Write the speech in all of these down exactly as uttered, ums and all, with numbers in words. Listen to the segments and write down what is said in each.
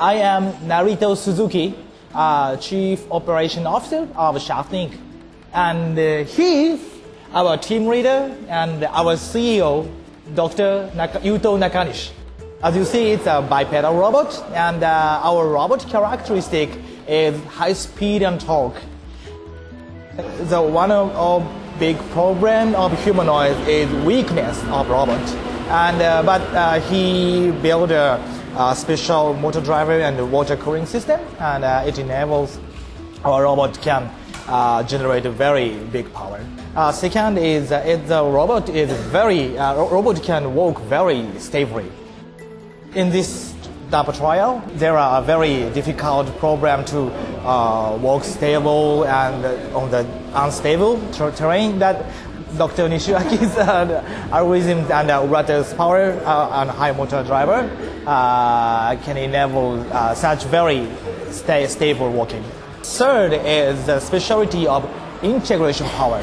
I am Narito Suzuki, uh, Chief Operation Officer of Shaft Incorporated. And uh, he's our team leader and our C E O, Doctor Nak- Yuto Nakanish. As you see, it's a bipedal robot, and uh, our robot characteristic is high speed and torque. The one of our big problem of humanoid is weakness of robot, and uh, but uh, he built a, a special motor driver and water cooling system, and uh, it enables our robot can uh, generate a very big power. Uh, second is uh, it, the robot is very uh, robot can walk very stably. In this DARPA trial, there are a very difficult program to uh, walk stable and uh, on the unstable ter terrain that Doctor Nishiaki's uh, algorithms and uh, Urata's power uh, and high motor driver uh, can enable uh, such very sta stable walking. Third is the specialty of integration power.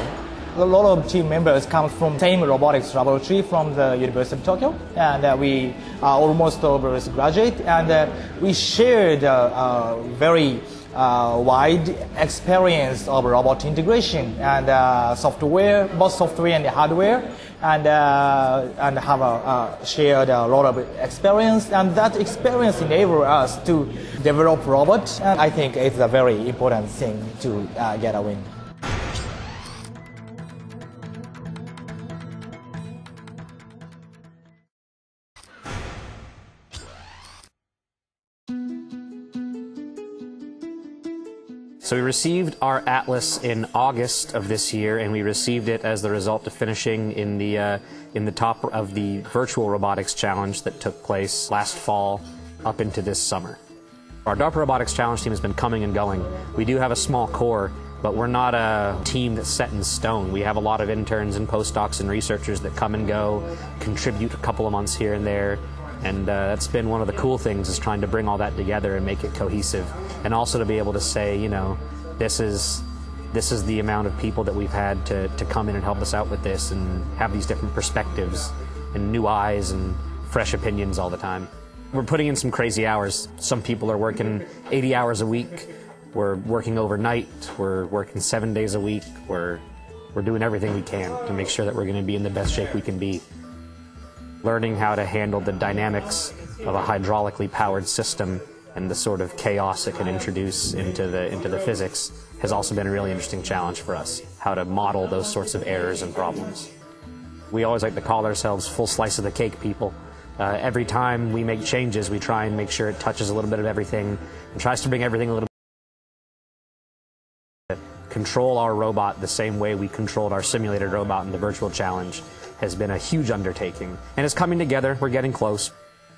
A lot of team members come from the same robotics laboratory from the University of Tokyo, and uh, we are almost over graduate, and uh, we shared a uh, uh, very uh, wide experience of robot integration and uh, software, both software and hardware, and, uh, and have uh, uh, shared a lot of experience, and that experience enabled us to develop robots, and I think it's a very important thing to uh, get a win. So we received our Atlas in August of this year, and we received it as the result of finishing in the, uh, in the top of the virtual robotics challenge that took place last fall up into this summer. Our DARPA Robotics Challenge team has been coming and going. We do have a small core, but we're not a team that's set in stone. We have a lot of interns and postdocs and researchers that come and go, contribute a couple of months here and there. And uh, that's been one of the cool things, is trying to bring all that together and make it cohesive, and also to be able to say, you know, this is this is the amount of people that we've had to, to come in and help us out with this, and have these different perspectives and new eyes and fresh opinions all the time. We're putting in some crazy hours. Some people are working eighty hours a week. We're working overnight. We're working seven days a week. We're we're doing everything we can to make sure that we're going to be in the best shape we can be. Learning how to handle the dynamics of a hydraulically powered system and the sort of chaos it can introduce into the, into the physics has also been a really interesting challenge for us, how to model those sorts of errors and problems. We always like to call ourselves full slice of the cake people. Uh, every time we make changes, we try and make sure it touches a little bit of everything and tries to bring everything a little bit. Control our robot the same way we controlled our simulated robot in the virtual challenge has been a huge undertaking, and it's coming together. We're getting close.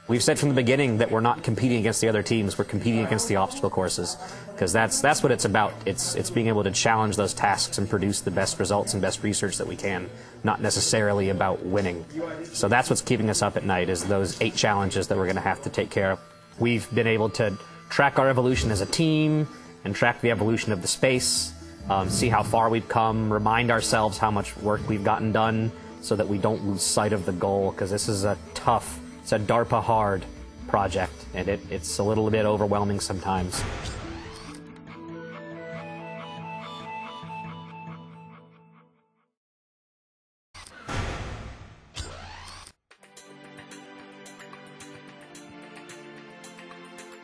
We've said from the beginning that we're not competing against the other teams, we're competing against the obstacle courses, because that's, that's what it's about. It's, it's being able to challenge those tasks and produce the best results and best research that we can, not necessarily about winning. So that's what's keeping us up at night, is those eight challenges that we're going to have to take care of. We've been able to track our evolution as a team and track the evolution of the space, um, see how far we've come, remind ourselves how much work we've gotten done, so that we don't lose sight of the goal, because this is a tough, it's a DARPA hard project, and it, it's a little bit overwhelming sometimes.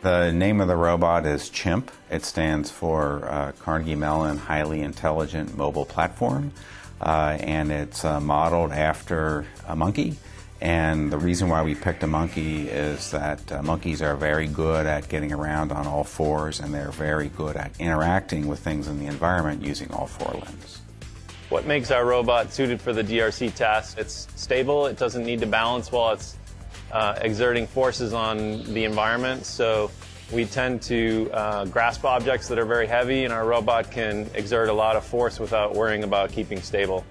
The name of the robot is CHIMP. It stands for uh, Carnegie Mellon Highly Intelligent Mobile Platform. Uh, and it's uh, modeled after a monkey, and the reason why we picked a monkey is that uh, monkeys are very good at getting around on all fours, and they're very good at interacting with things in the environment using all four limbs. What makes our robot suited for the D R C task? It's stable, it doesn't need to balance while it's uh, exerting forces on the environment, so we tend to uh, grasp objects that are very heavy, and our robot can exert a lot of force without worrying about keeping stable.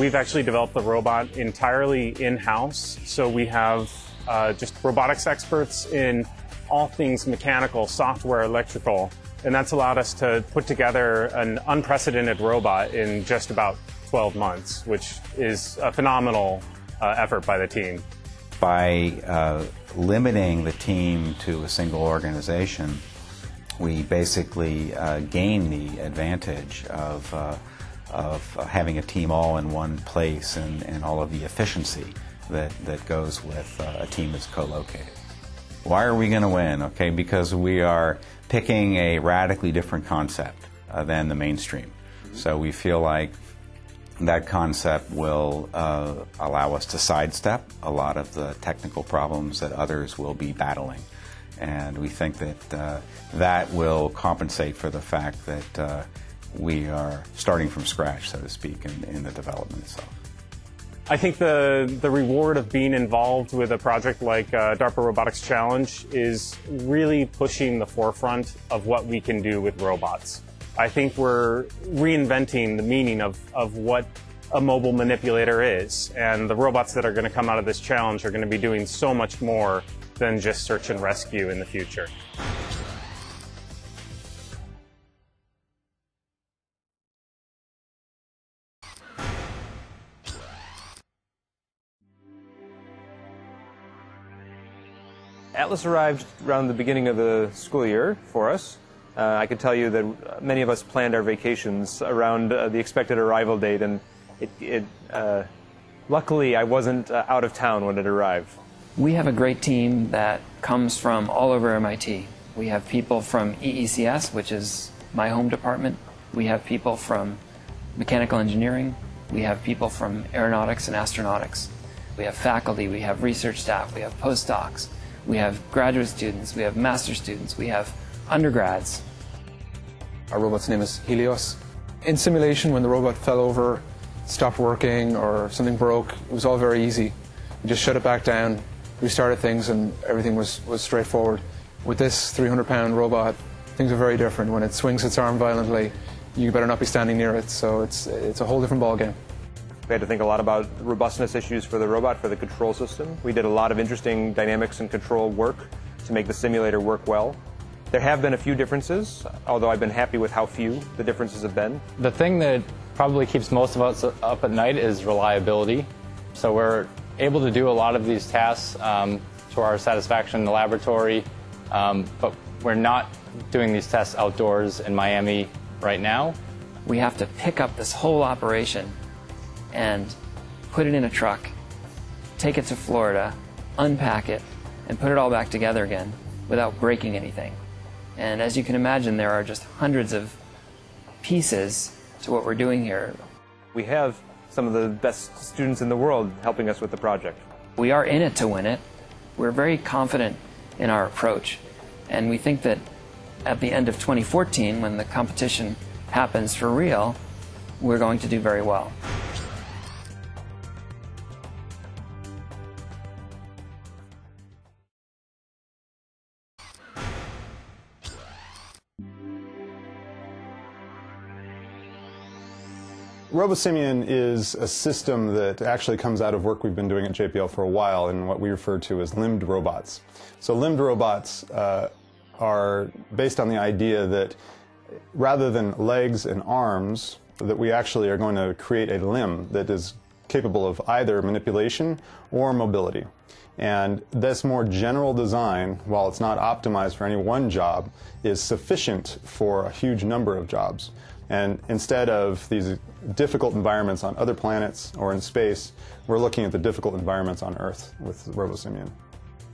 We've actually developed the robot entirely in-house, so we have uh, just robotics experts in all things mechanical, software, electrical, and that's allowed us to put together an unprecedented robot in just about twelve months, which is a phenomenal uh, effort by the team. by uh, limiting the team to a single organization, we basically uh, gain the advantage of, uh, of having a team all in one place, and, and all of the efficiency that, that goes with uh, a team that's co-located. Why are we going to win? Okay, because we are picking a radically different concept uh, than the mainstream. So we feel like that concept will uh, allow us to sidestep a lot of the technical problems that others will be battling. And we think that uh, that will compensate for the fact that uh, we are starting from scratch, so to speak, in, in the development itself. I think the, the reward of being involved with a project like uh, DARPA Robotics Challenge is really pushing the forefront of what we can do with robots. I think we're reinventing the meaning of, of what a mobile manipulator is, and the robots that are going to come out of this challenge are going to be doing so much more than just search and rescue in the future. Atlas arrived around the beginning of the school year for us. Uh, I can tell you that many of us planned our vacations around uh, the expected arrival date, and it, it, uh, luckily I wasn't uh, out of town when it arrived. We have a great team that comes from all over M I T. We have people from E E C S, which is my home department. We have people from mechanical engineering. We have people from aeronautics and astronautics. We have faculty, we have research staff, we have postdocs, we have graduate students, we have master's students, we have undergrads. Our robot's name is Helios. In simulation, when the robot fell over, stopped working, or something broke, it was all very easy. We just shut it back down, restarted things, and everything was, was straightforward. With this three hundred pound robot, things are very different. When it swings its arm violently, you better not be standing near it, so it's, it's a whole different ballgame. We had to think a lot about robustness issues for the robot, for the control system. We did a lot of interesting dynamics and control work to make the simulator work well. There have been a few differences, although I've been happy with how few the differences have been. The thing that probably keeps most of us up at night is reliability. So we're able to do a lot of these tasks um, to our satisfaction in the laboratory, um, but we're not doing these tests outdoors in Miami right now. We have to pick up this whole operation and put it in a truck, take it to Florida, unpack it, and put it all back together again without breaking anything. And as you can imagine, there are just hundreds of pieces to what we're doing here. We have some of the best students in the world helping us with the project. We are in it to win it. We're very confident in our approach. And we think that at the end of twenty fourteen, when the competition happens for real, we're going to do very well. RoboSimian is a system that actually comes out of work we've been doing at J P L for a while in what we refer to as limbed robots. So limbed robots uh, are based on the idea that rather than legs and arms, that we actually are going to create a limb that is capable of either manipulation or mobility. And this more general design, while it's not optimized for any one job, is sufficient for a huge number of jobs. And instead of these difficult environments on other planets or in space, we're looking at the difficult environments on Earth with RoboSimian.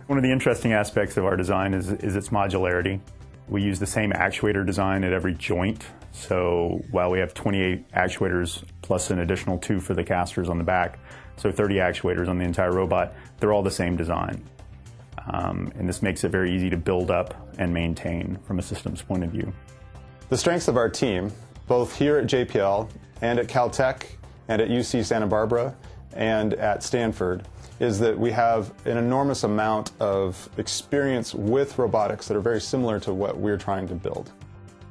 One of the interesting aspects of our design is, is its modularity. We use the same actuator design at every joint. So while we have twenty-eight actuators plus an additional two for the casters on the back, so thirty actuators on the entire robot, they're all the same design. Um, and this makes it very easy to build up and maintain from a systems point of view. The strengths of our team, both here at J P L and at Caltech and at U C Santa Barbara and at Stanford, is that we have an enormous amount of experience with robotics that are very similar to what we're trying to build.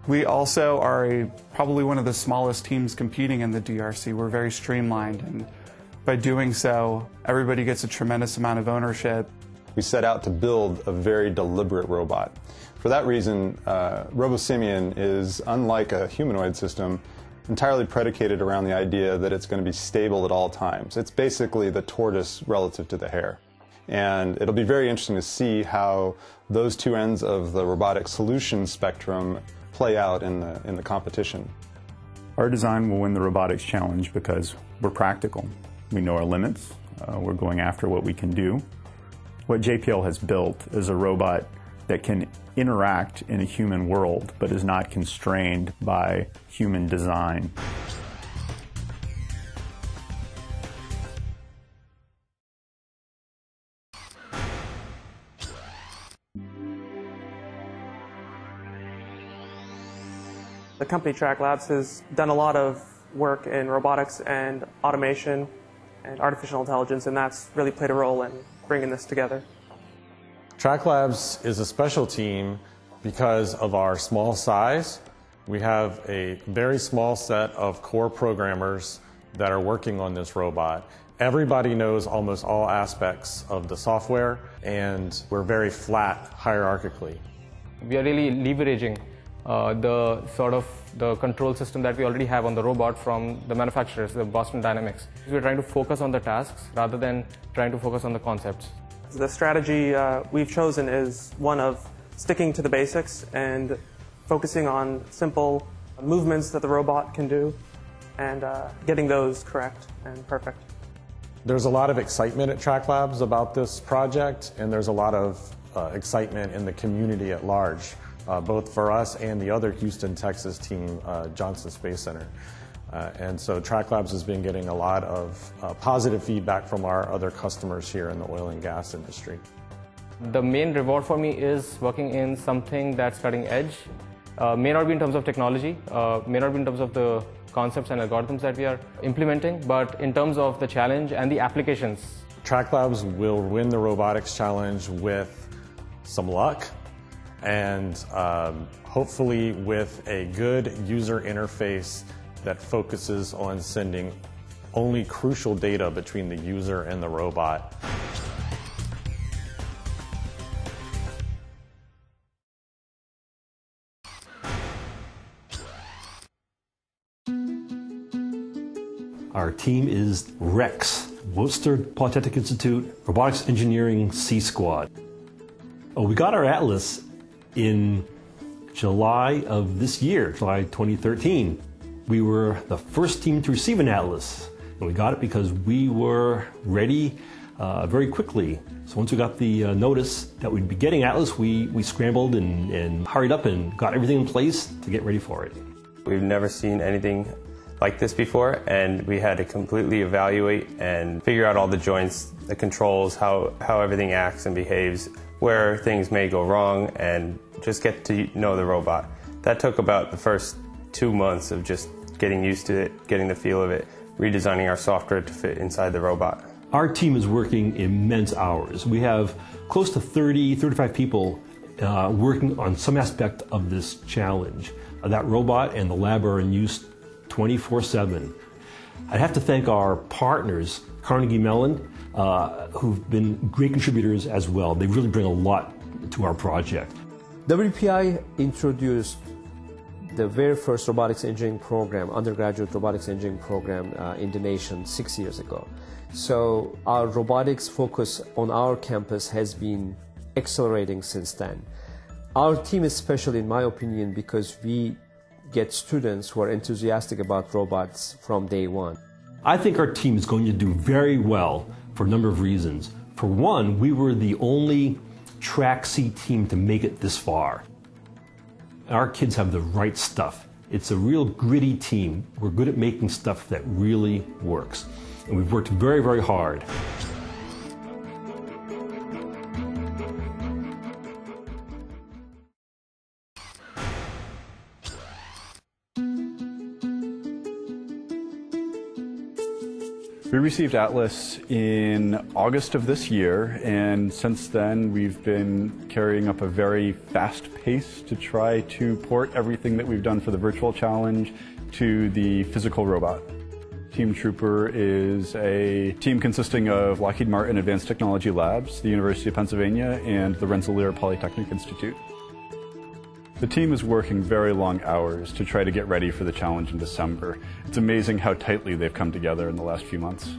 We also are a, probably one of the smallest teams competing in the D R C. We're very streamlined, and by doing so, everybody gets a tremendous amount of ownership. We set out to build a very deliberate robot. For that reason, uh, RoboSimian is, unlike a humanoid system, entirely predicated around the idea that it's going to be stable at all times. It's basically the tortoise relative to the hare. And it'll be very interesting to see how those two ends of the robotic solution spectrum play out in the, in the competition. Our design will win the robotics challenge because we're practical. We know our limits. Uh, we're going after what we can do. What J P L has built is a robot that can interact in a human world, but is not constrained by human design. The company TRACLabs has done a lot of work in robotics and automation and artificial intelligence, and that's really played a role in bringing this together. TRACLabs is a special team because of our small size. We have a very small set of core programmers that are working on this robot. Everybody knows almost all aspects of the software, and we're very flat hierarchically. We are really leveraging Uh, the sort of the control system that we already have on the robot from the manufacturers, the Boston Dynamics. We're trying to focus on the tasks rather than trying to focus on the concepts. The strategy uh, we've chosen is one of sticking to the basics and focusing on simple movements that the robot can do and uh, getting those correct and perfect. There's a lot of excitement at TRACLabs about this project, and there's a lot of uh, excitement in the community at large. Uh, both for us and the other Houston, Texas team, uh, Johnson Space Center. Uh, and so TRACLabs has been getting a lot of uh, positive feedback from our other customers here in the oil and gas industry. The main reward for me is working in something that's cutting edge. Uh, may not be in terms of technology, uh, may not be in terms of the concepts and algorithms that we are implementing, but in terms of the challenge and the applications. TRACLabs will win the robotics challenge with some luck, and um, hopefully with a good user interface that focuses on sending only crucial data between the user and the robot. Our team is REX, Worcester Polytechnic Institute, Robotics Engineering C Squad. Oh, we got our Atlas in July of this year, July twenty thirteen. We were the first team to receive an Atlas, and we got it because we were ready uh, very quickly. So once we got the uh, notice that we'd be getting Atlas, we, we scrambled and, and hurried up and got everything in place to get ready for it. We've never seen anything like this before, and we had to completely evaluate and figure out all the joints, the controls, how, how everything acts and behaves, where things may go wrong, and just get to know the robot. That took about the first two months of just getting used to it, getting the feel of it, redesigning our software to fit inside the robot. Our team is working immense hours. We have close to thirty, thirty-five people uh, working on some aspect of this challenge. That robot and the lab are in use twenty-four seven. I'd have to thank our partners, Carnegie Mellon, Uh, who've been great contributors as well. They really bring a lot to our project. W P I introduced the very first robotics engineering program, undergraduate robotics engineering program uh, in the nation six years ago. So our robotics focus on our campus has been accelerating since then. Our team is special, in my opinion, because we get students who are enthusiastic about robots from day one. I think our team is going to do very well for a number of reasons. For one, we were the only T R A C C team to make it this far. Our kids have the right stuff. It's a real gritty team. We're good at making stuff that really works. And we've worked very, very hard. We received Atlas in August of this year, and since then we've been carrying up a very fast pace to try to port everything that we've done for the virtual challenge to the physical robot. Team Trooper is a team consisting of Lockheed Martin Advanced Technology Labs, the University of Pennsylvania, and the Rensselaer Polytechnic Institute. The team is working very long hours to try to get ready for the challenge in December. It's amazing how tightly they've come together in the last few months.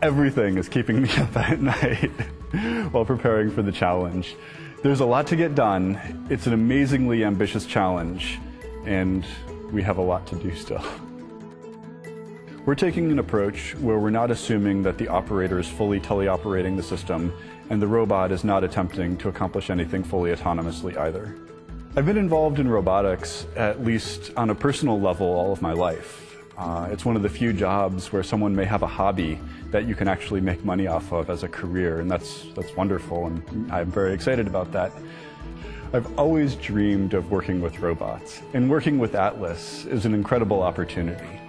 Everything is keeping me up at night. while preparing for the challenge. There's a lot to get done. It's an amazingly ambitious challenge, and we have a lot to do still. We're taking an approach where we're not assuming that the operator is fully teleoperating the system, and the robot is not attempting to accomplish anything fully autonomously either. I've been involved in robotics, at least on a personal level, all of my life. Uh, it's one of the few jobs where someone may have a hobby that you can actually make money off of as a career, and that's, that's wonderful, and I'm very excited about that. I've always dreamed of working with robots, and working with Atlas is an incredible opportunity.